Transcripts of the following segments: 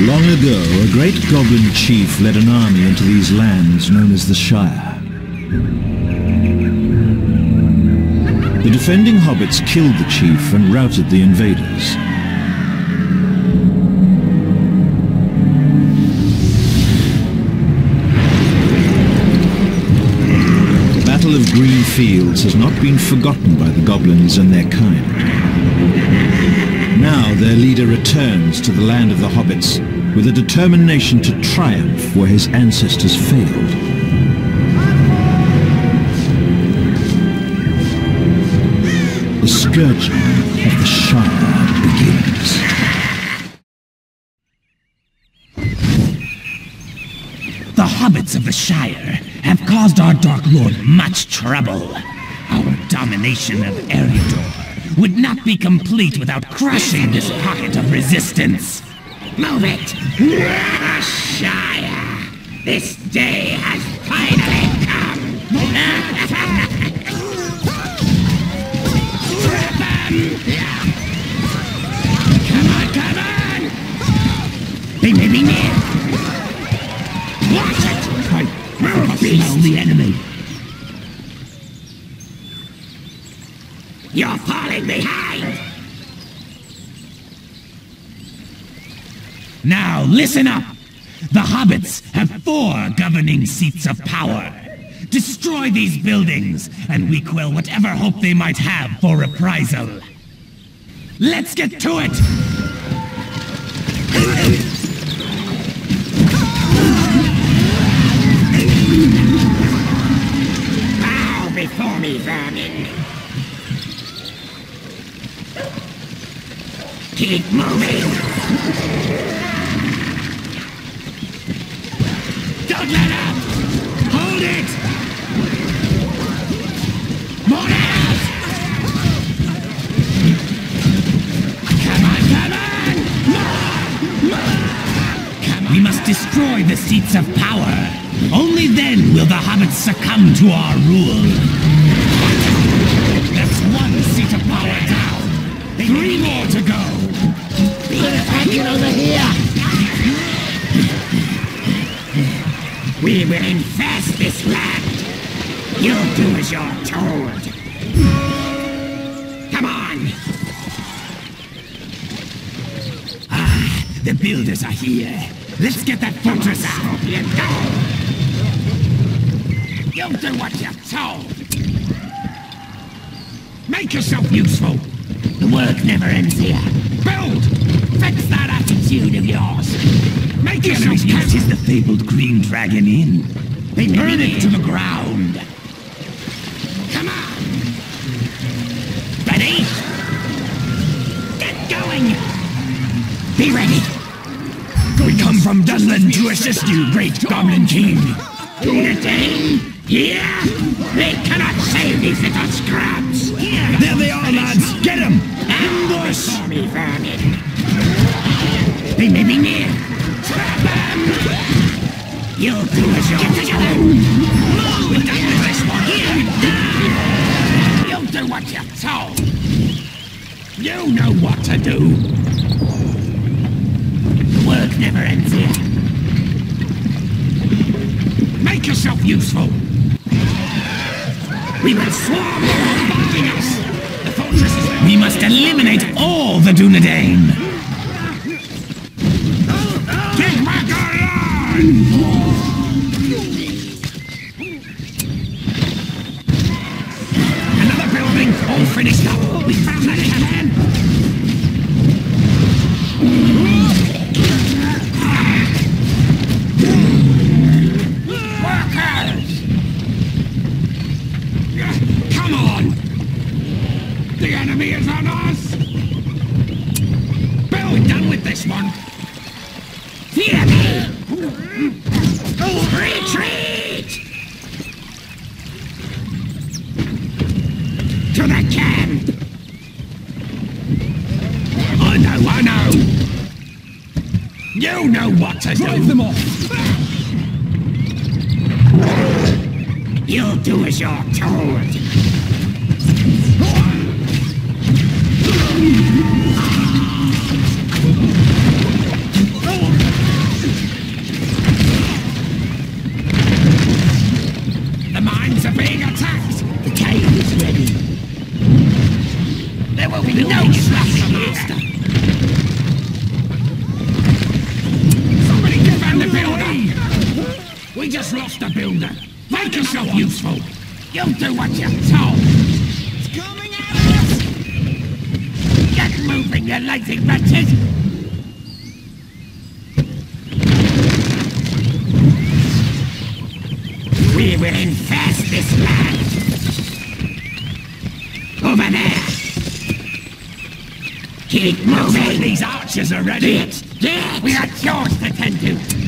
Long ago, a great goblin chief led an army into these lands known as the Shire. The defending hobbits killed the chief and routed the invaders. The Battle of Green Fields has not been forgotten by the goblins and their kind. Now their leader returns to the land of the hobbits with a determination to triumph where his ancestors failed. The scourging of the Shire begins. The hobbits of the Shire have caused our Dark Lord much trouble. Our domination of Eriador would not be complete without crushing this pocket of resistance. Move it! The Shire! This day has finally come! Come on, come on! Be near! Watch it! I must know the enemy! You're falling behind! Now listen up! The hobbits have 4 governing seats of power. Destroy these buildings, and we quell whatever hope they might have for reprisal. Let's get to it! Bow before me, vermin! Keep moving! Don't let up! Hold it! More out! Come on, come on! More! More! Come on. We must destroy the seats of power. Only then will the hobbits succumb to our rule. That's 1 seat of power down. 3 more to go! Get over here! We will infest this land! You do as you're told! Come on! Ah, the builders are here! Let's get that fortress out! You do what you're told! Make yourself useful! The work never ends here. Build! Fix that attitude of yours! Make yourself count! Is the fabled Green Dragon in? They burn it to the ground! Come on! Ready? Get going! Be ready! We come from Dunland to assist you, great Goblin King! Dunedain? Here? They cannot save these little scrubs! There they are, lads! Get them! Ambush! They may be near! Trap them! You'll do as you're told! Get together! Move! We're done with this one! Here! You'll do what you're told! You know what to do! The work never ends here! Make yourself useful! We will swarm them barking us! The fortress is there! We must eliminate all the Dunedain! Get back around! Another building! All finished up! We found that in hand! Drive them off! You'll do as you're told! just lost a builder. Make yourself useful. You'll do what you're told. It's coming at us! Get moving, you lazy wretches! We will infest this land. Over there. Keep moving. These archers are ready. Get. We have chores to tend to.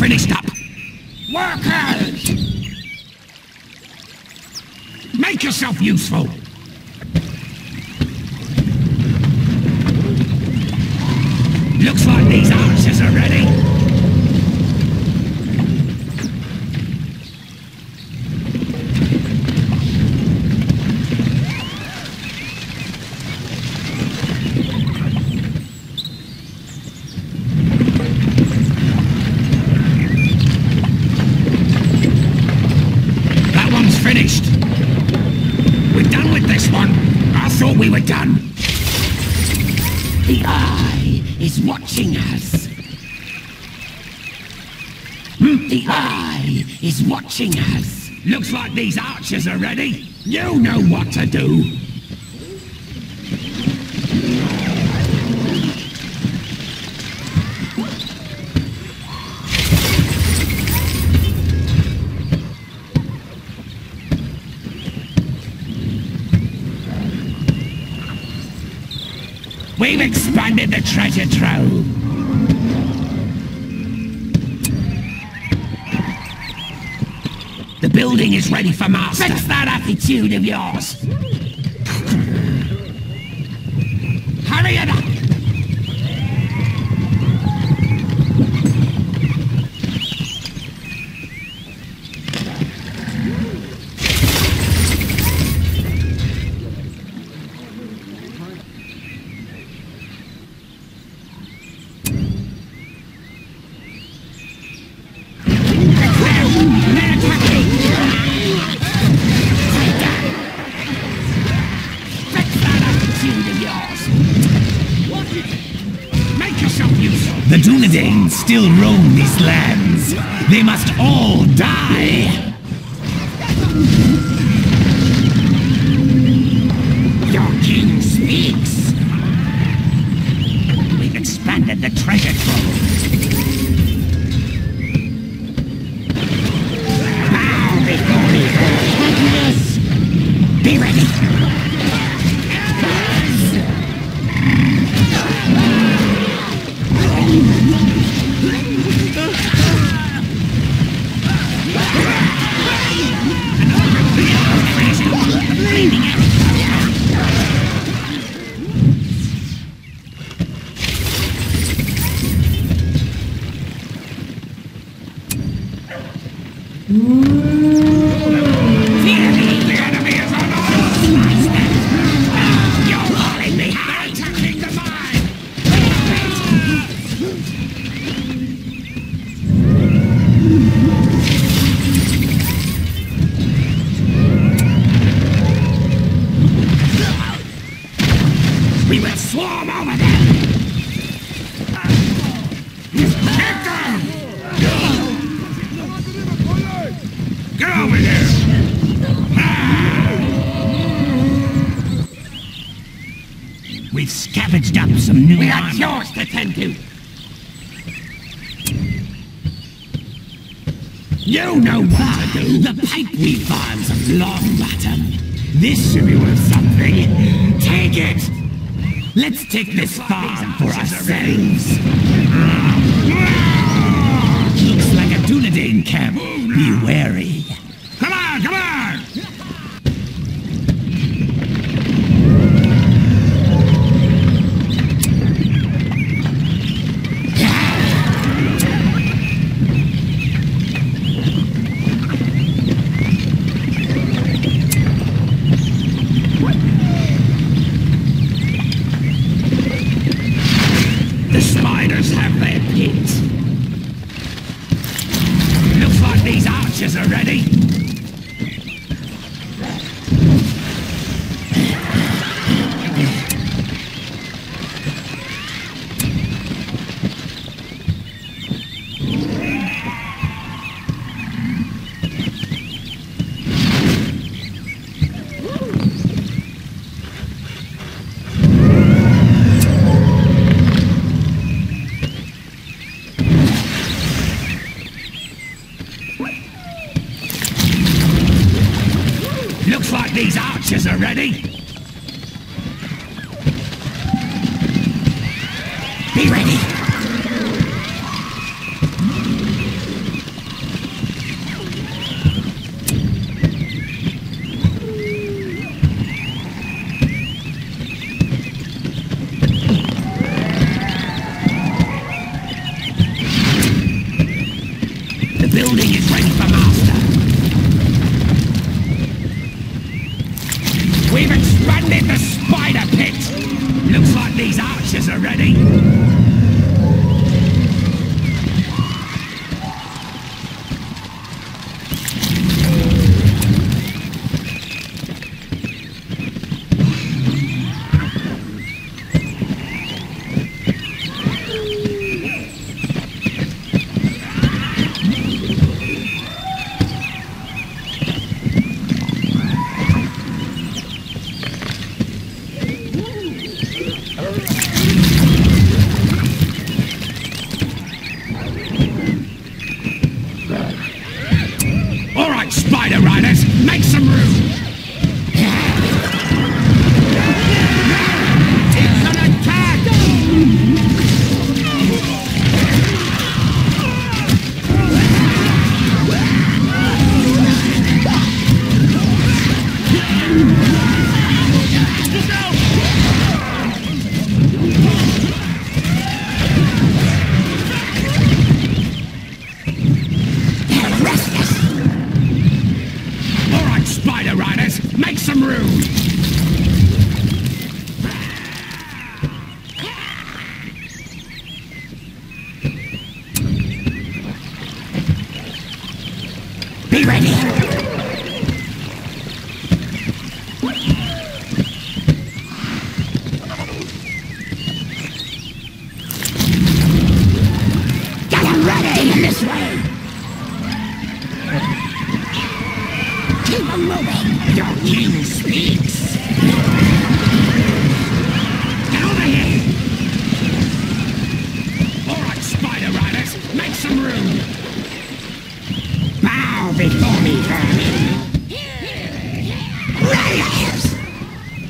Finished up. Workers! Make yourself useful. Looks like these archers are ready. Us. Looks like these archers are ready. You know what to do. We've expanded the treasure trove. The building is ready for master. Fix that attitude of yours. Hurry it up. The Dunedain still roam these lands. They must all die. Your king speaks. We've expanded the treasure trove. Bow before me, goodness. Be ready. You know what to do. The pipe weed farms of Longbottom. This should be worth something. Take it. Let's take this farm for ourselves. Looks like a Dunedain camp. Be wary. Come on, come on! guys are ready? These archers are ready. Be ready. The building is ready for master. We've expanded the spider pit! Looks like these archers are ready. Spider-Riders, make some room! It's an attack! Make some room! Be ready! Get them ready in this way! Keep them moving! Your king speaks! Get over here! Alright, Spider-Riders, make some room! Bow before me, vermin! Radius!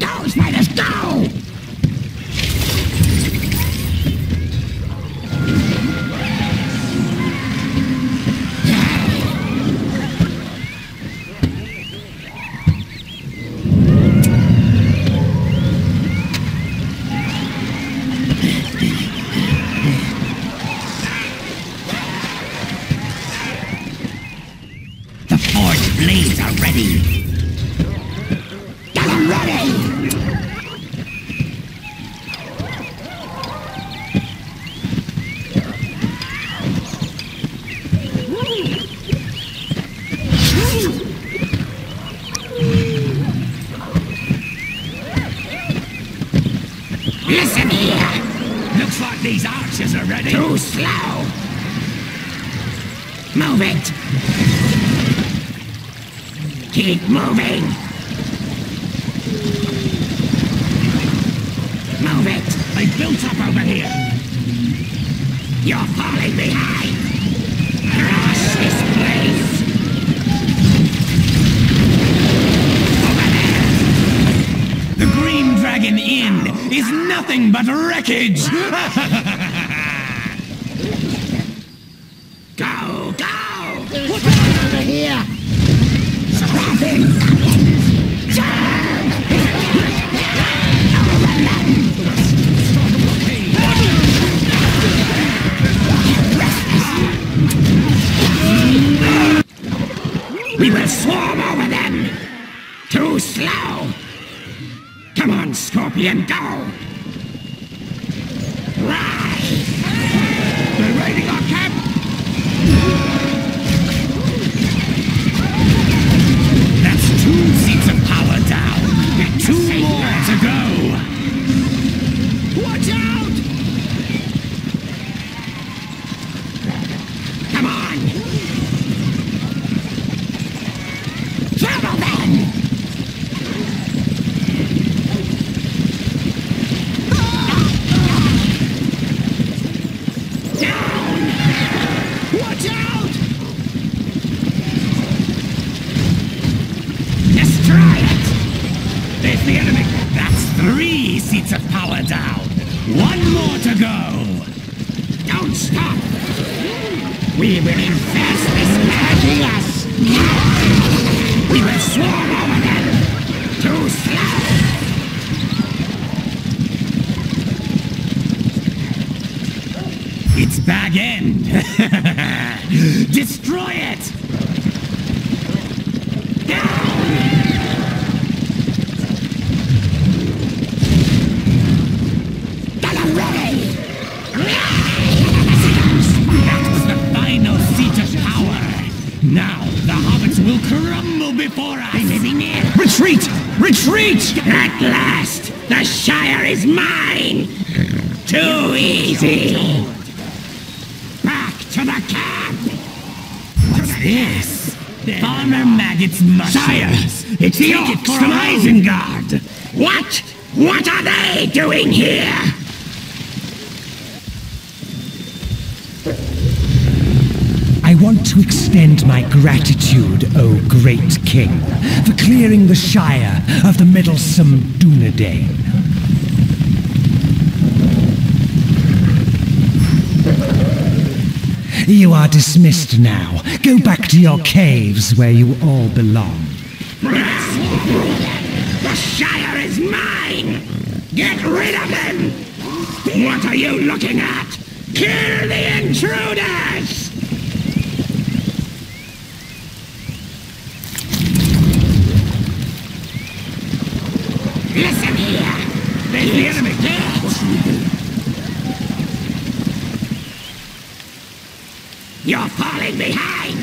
Go, Spiders, go! Blades are ready! Get them ready! Listen here! Looks like these archers are ready! Too slow! Move it! Keep moving! Move it! They built up over here! You're falling behind! Crush this place! Over there! The Green Dragon Inn is nothing but wreckage! Go! Go! Put them over here! We will swarm over them! Too slow! Come on, Scorpion, go! Rise! They're raiding our camp! power down. One more to go. Don't stop. We will infest this madness. We will swarm over them. Too slow. It's Bag End! Destroy it! Down! Get ready! That's the final seat of power! Now, the hobbits will crumble before us! I may be near! Retreat! Retreat! At last! The Shire is mine! Too easy! To the camp! What's this? Farmer Maggot's mushrooms. Sire! It's the orcs from Isengard! What? What are they doing here? I want to extend my gratitude, O great king, for clearing the Shire of the meddlesome Dunedain. You are dismissed now. Go back to your caves where you all belong. The Shire is mine! Get rid of them! What are you looking at? Kill the intruders! Listen here! There's the enemy! Yes. You're falling behind!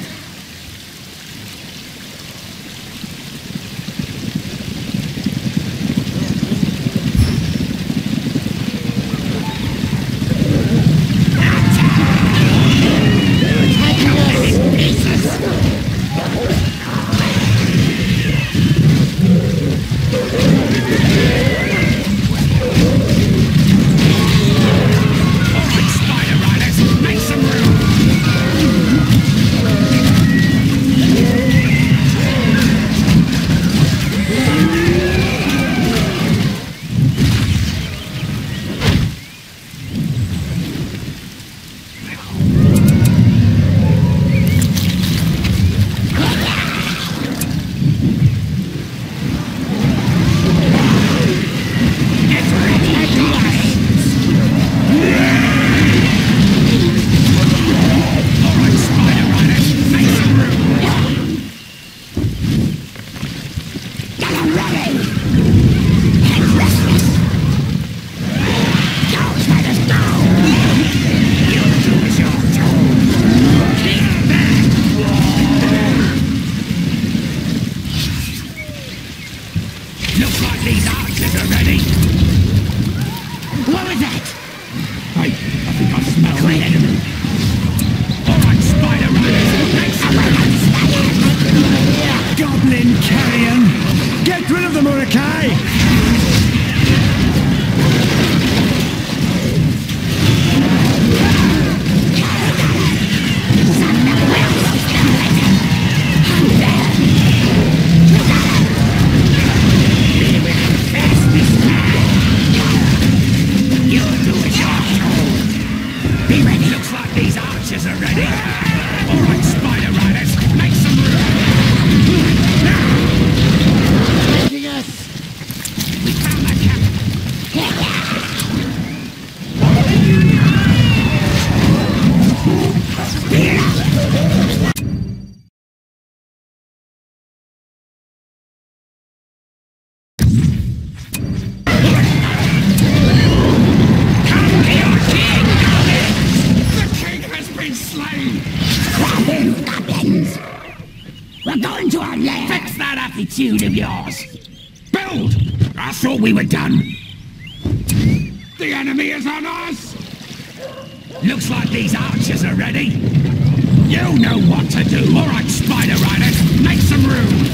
Attitude of yours. Build! I thought we were done. The enemy is on us! Looks like these archers are ready. You know what to do. All right, Spider-Riders, make some room.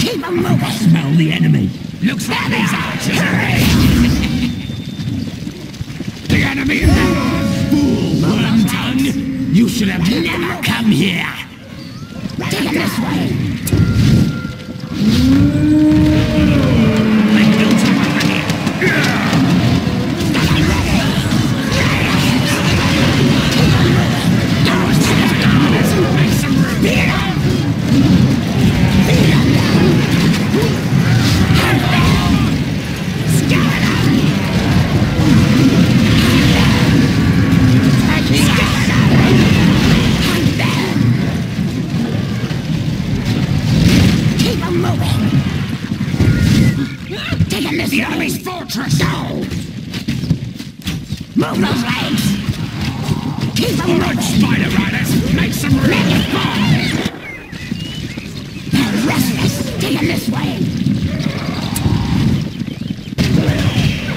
point. Keep them moving. I smell the enemy. Looks like these archers are ready. The enemy is ours. Fool, well done. You should have never come here. Take it this way. My kills are over here. Move those legs! Keep them moving! Alright, Spider-Riders! Make some room! Make it fall! They're restless! Take them this way!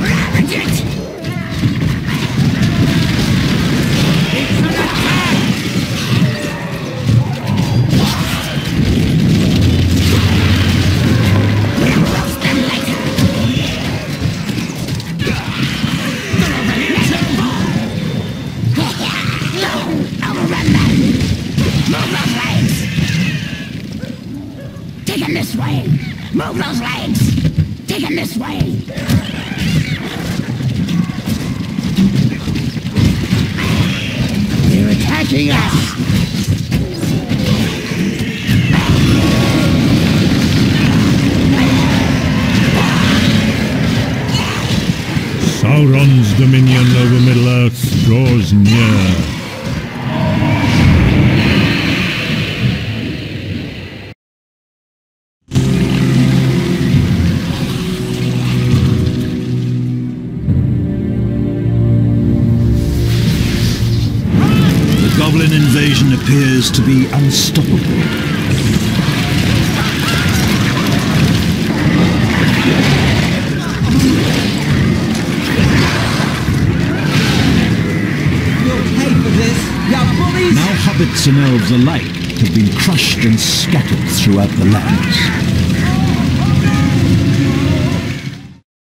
Ravage it! It's an attack! We'll roast them later! Move those legs! Take him this way! Move those legs! Take him this way! They're attacking us! Sauron's dominion over Middle-earth draws near. Appears to be unstoppable. You'll pay for this, you bullies! Now hobbits and elves alike have been crushed and scattered throughout the lands.